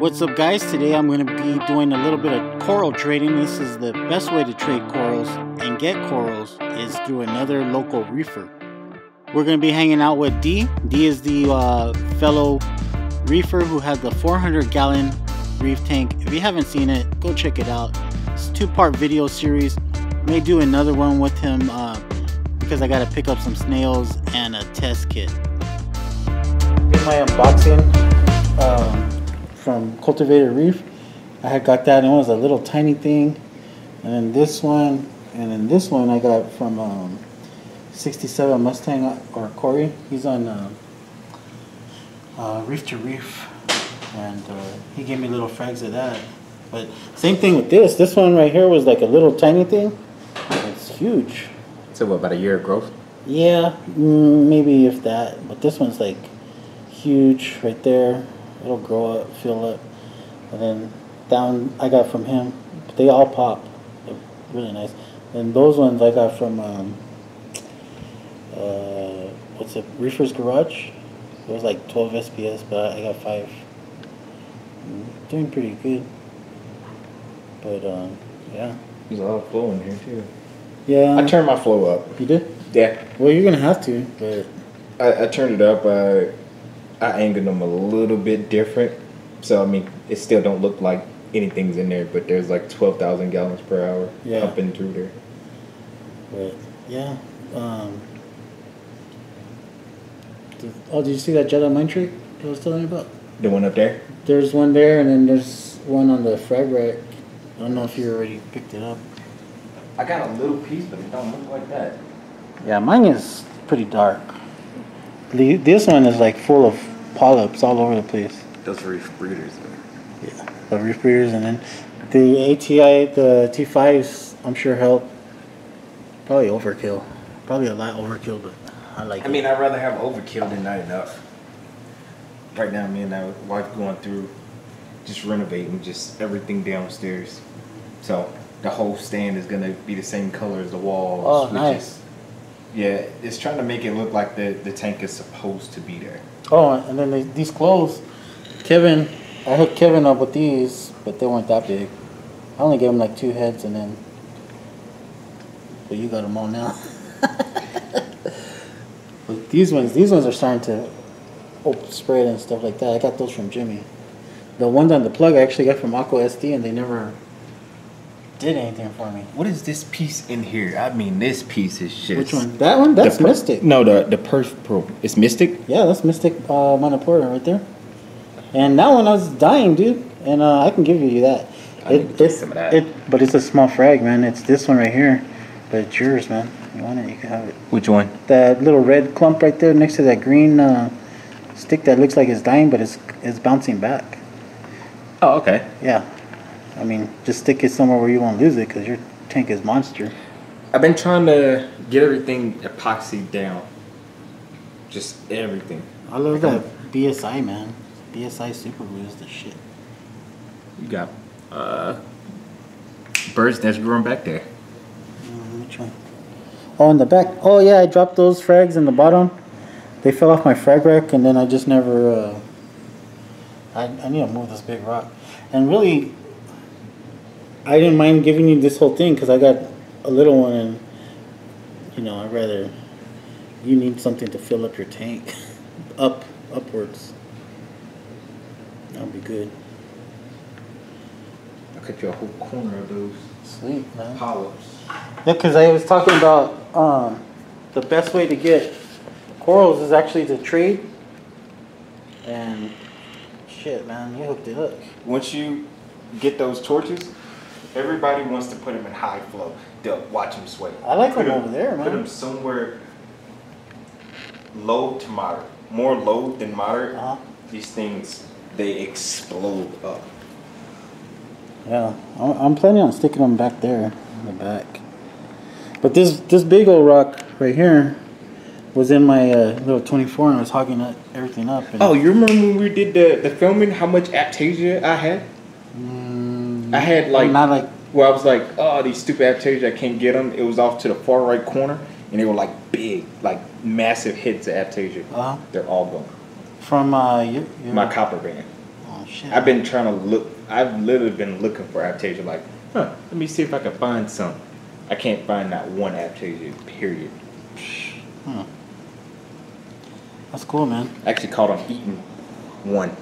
What's up, guys? Today I'm going to be doing a little bit of coral trading. This is the best way to trade corals and get corals is through another local reefer. We're going to be hanging out with D. D is the fellow reefer who has the 400-gallon reef tank. If you haven't seen it, go check it out. It's a two-part video series. May do another one with him because I got to pick up some snails and a test kit. Did my unboxing from Cultivated Reef. I had got that, and it was a little tiny thing, and then this one, and then this one I got from 67 Mustang or Corey. He's on Reef to Reef, and he gave me little frags of that. But same thing with this. This one right here was like a little tiny thing. It's huge. So what, about a year of growth? Yeah, maybe if that. But this one's like huge right there. It'll grow up, fill up, and then down I got from him. But they all pop. They're really nice. And those ones I got from what's it? Reefer's Garage. It was like 12 SPS, but I got 5. Doing pretty good. But yeah. There's a lot of flow in here too. Yeah. I turned my flow up. You did? Yeah. Well, you're gonna have to. But I turned it up. I angled them a little bit different, so I mean it still don't look like anything's in there, but there's like 12,000 gallons per hour up and through there. But yeah, did you see that Jedi mind trick I was telling you about? The one up there. There's one there, and then there's one on the frag rack. I don't know if you already picked it up. I got a little piece, but it don't look like that. Yeah, mine is pretty dark. This one is like full of polyps all over the place. Those reef breeders. Yeah, the reef breeders, and then the ATI, the T5s, I'm sure help. Probably overkill. Probably a lot overkill, but I like it. I mean, I'd rather have overkill than not enough. Right now, me and my wife going through just renovating just everything downstairs. So the whole stand is going to be the same color as the walls. Oh, nice. Yeah, it's trying to make it look like the tank is supposed to be there. Oh, and then these clothes. Kevin, I hooked Kevin up with these, but they weren't that big. I only gave him like 2 heads, and then... But you got them all now. But these ones are starting to spread and stuff like that. I got those from Jimmy. The ones on the plug I actually got from Aqua SD, and they never... did anything for me. What is this piece in here? I mean, this piece is shit. Which one? That one? That's Mystic. No, the perf probe. It's Mystic? Yeah, that's Mystic Monopora right there. And that one I was dying, dude. And I can give you that. It's some of that. But it's a small frag, man. It's this one right here. But it's yours, man. You want it, you can have it. Which one? That little red clump right there next to that green stick that looks like it's dying, but it's bouncing back. Oh, okay. Yeah. I mean, just stick it somewhere where you won't lose it, because your tank is monster. I've been trying to get everything epoxied down. Just everything. I love that BSI, man. BSI super glue is the shit. You got bird's nest growing back there. Which one? Oh, in the back. Oh, yeah, I dropped those frags in the bottom. They fell off my frag rack, and then I just never... I need to move this big rock. And really... I didn't mind giving you this whole thing because I got a little one, and you know, I'd rather you need something to fill up your tank upwards. That'll be good. I cut you a whole corner of those. Sweet, man. Polyps. Yeah, because I was talking about the best way to get corals is actually to trade. And shit, man, you hooked it up. Once you get those torches. Everybody wants to put them in high flow. They'll watch them sway. I like them over there, man. Put them somewhere low to moderate. More low than moderate. Uh-huh. These things, they explode up. Yeah, I'm planning on sticking them back there in the back. But this big old rock right here was in my little 24, and I was hogging everything up. Oh, you remember when we did the filming, how much Aptasia I had? I had like, not like, well, I was like, oh, these stupid Aptasia, I can't get them. It was off to the far right corner, and they were like big, like massive hits of Aptasia. They're all gone. From my copper band. Oh, shit. I've been trying to look. I've literally been looking for Aptasia. Like, huh? Let me see if I can find some. I can't find that one Aptasia. Period. Hmm. That's cool, man. I actually caught him eating one.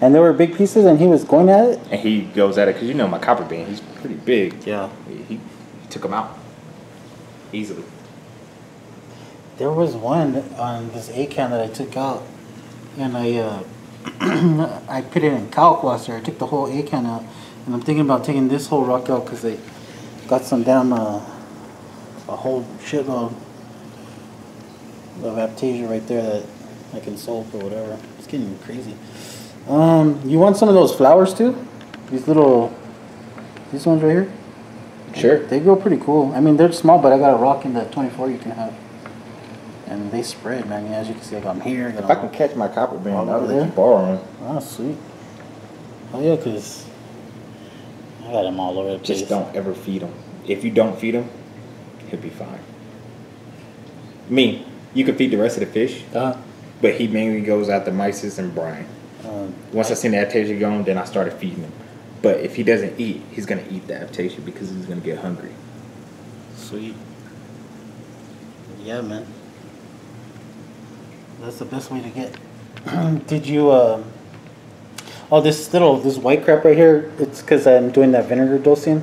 And there were big pieces, and he was going at it. And he goes at it because you know my copper bean. He's pretty big. Yeah. He took him out easily. There was one on this A-can that I took out, and I put it in calc water. I took the whole A-can out, and I'm thinking about taking this whole rock out because they got some damn a whole shitload of Aptasia right there that I can salt or whatever. It's getting crazy. You want some of those flowers too? These little, these ones right here? Sure. They go pretty cool. I mean, they're small, but I got a rock in the 24 you can have. And they spread, man. As you can see, like I'm here. If I can catch my copper bean, I'll let you borrow them. Oh, sweet. Oh, yeah, because I got them all over the place. Just don't ever feed them. If you don't feed them, he'll be fine. I mean, you can feed the rest of the fish, but he mainly goes after mices and brine. Once I seen the Aptasia going, then I started feeding him. But if he doesn't eat, he's going to eat the Aptasia because he's going to get hungry. Sweet. Yeah, man. That's the best way to get. Did you, oh, this white crap right here, it's because I'm doing that vinegar dosing.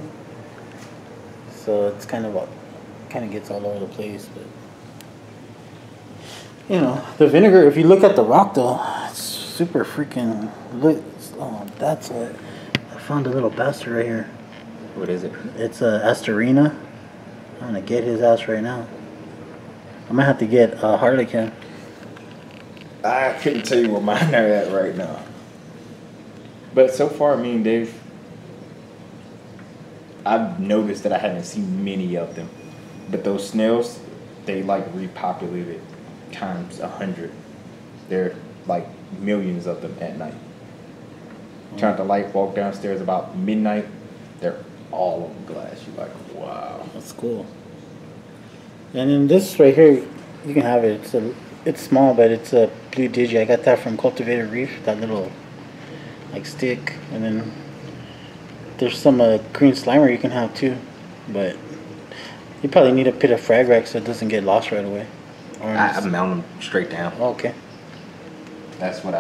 So it's kind of gets all over the place, but, you know, the vinegar, if you look at the rock though, it's super freaking lit. Oh, that's it. I found a little bastard right here. What is it? It's Astarina. I'm gonna get his ass right now. I'm gonna have to get Harlequin. I couldn't tell you where mine are at right now. But so far, I mean, I've noticed that I haven't seen many of them. But those snails, they like repopulated times 100. They're like millions of them at night. Trying to like walk downstairs about midnight, they're all on glass. You're like, wow. That's cool. And then this right here, you can have it. It's small, but it's a blue digi. I got that from Cultivated Reef, that little like stick. And then there's some green slimer you can have too, but you probably need a pit of frag rack so it doesn't get lost right away. I mount them straight down. Oh, okay. That's what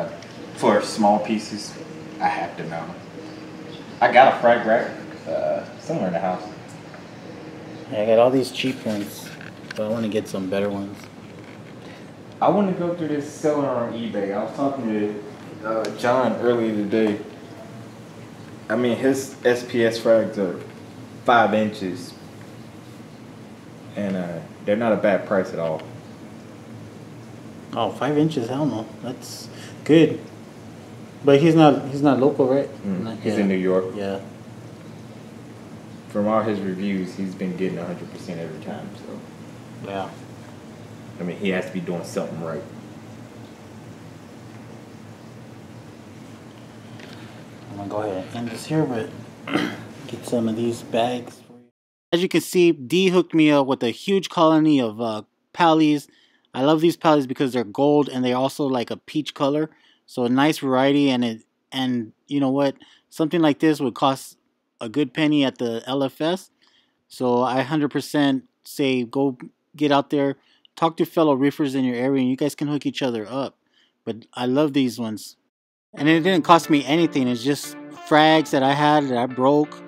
for small pieces, I have to mount them. I got a frag rack somewhere in the house. Yeah, I got all these cheap ones, but I want to get some better ones. I want to go through this selling on eBay. I was talking to John earlier today. I mean, his SPS frags are 5 inches. And they're not a bad price at all. Oh, 5 inches? Hell no. That's good. But he's not local, right? He's in New York. Yeah. From all his reviews, he's been getting 100% every time. So. Yeah. I mean, he has to be doing something right. I'm going to go ahead and end this here, but get some of these bags. As you can see, D hooked me up with a huge colony of Pallys. I love these Pallys because they're gold and they're also like a peach color. So a nice variety, and you know what? Something like this would cost a good penny at the LFS. So I 100% say go get out there. Talk to fellow reefers in your area and you guys can hook each other up. But I love these ones. And it didn't cost me anything. It's just frags that I had that I broke,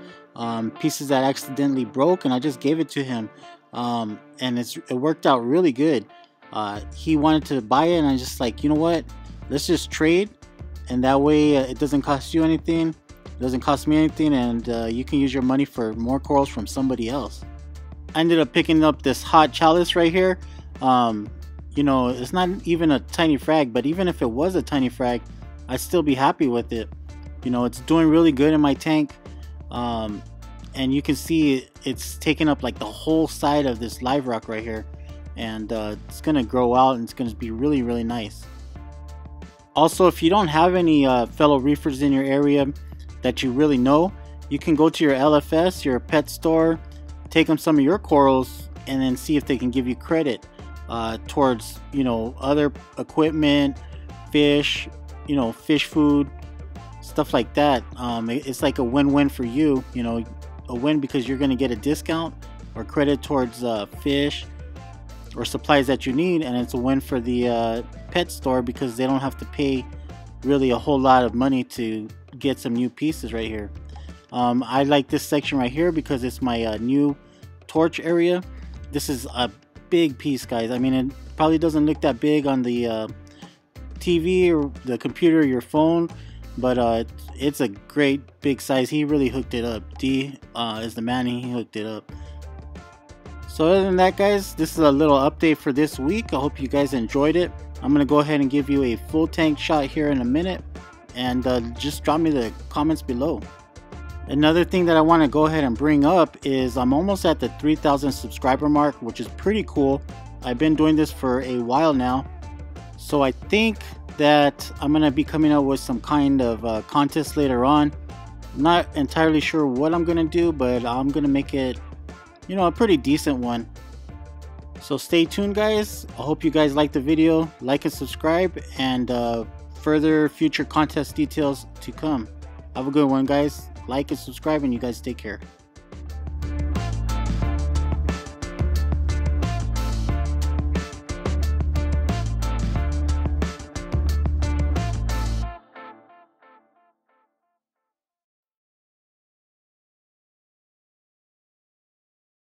pieces that I accidentally broke, and I just gave it to him. And it worked out really good. He wanted to buy it and I just like, you know what? Let's just trade. And that way it doesn't cost you anything. It doesn't cost me anything. And you can use your money for more corals from somebody else. I ended up picking up this hot chalice right here. You know, it's not even a tiny frag, but even if it was a tiny frag, I'd still be happy with it. You know, it's doing really good in my tank. And you can see it's taking up like the whole side of this live rock right here. And it's going to grow out and it's going to be really, really nice. Also, if you don't have any fellow reefers in your area that you really know, you can go to your LFS, your pet store, take them some of your corals and then see if they can give you credit. Towards, you know, other equipment, fish, you know, fish food, stuff like that. It's like a win-win for you, you know, a win because you're going to get a discount or credit towards fish or supplies that you need, and it's a win for the pet store because they don't have to pay really a whole lot of money to get some new pieces right here. I like this section right here because it's my new torch area. This is a big piece, guys. I mean, it probably doesn't look that big on the TV or the computer or your phone, but it's a great big size. He really hooked it up. D is the man, and he hooked it up. So other than that, guys, this is a little update for this week. I hope you guys enjoyed it. I'm gonna go ahead and give you a full tank shot here in a minute, and just drop me the comments below. Another thing that I want to go ahead and bring up is I'm almost at the 3,000 subscriber mark, which is pretty cool. I've been doing this for a while now, so I think that I'm gonna be coming up with some kind of contest later on. I'm not entirely sure what I'm gonna do, but I'm gonna make it, you know, a pretty decent one. So stay tuned, guys. I hope you guys like the video, like and subscribe, and further future contest details to come. Have a good one, guys. Like and subscribe, and you guys take care.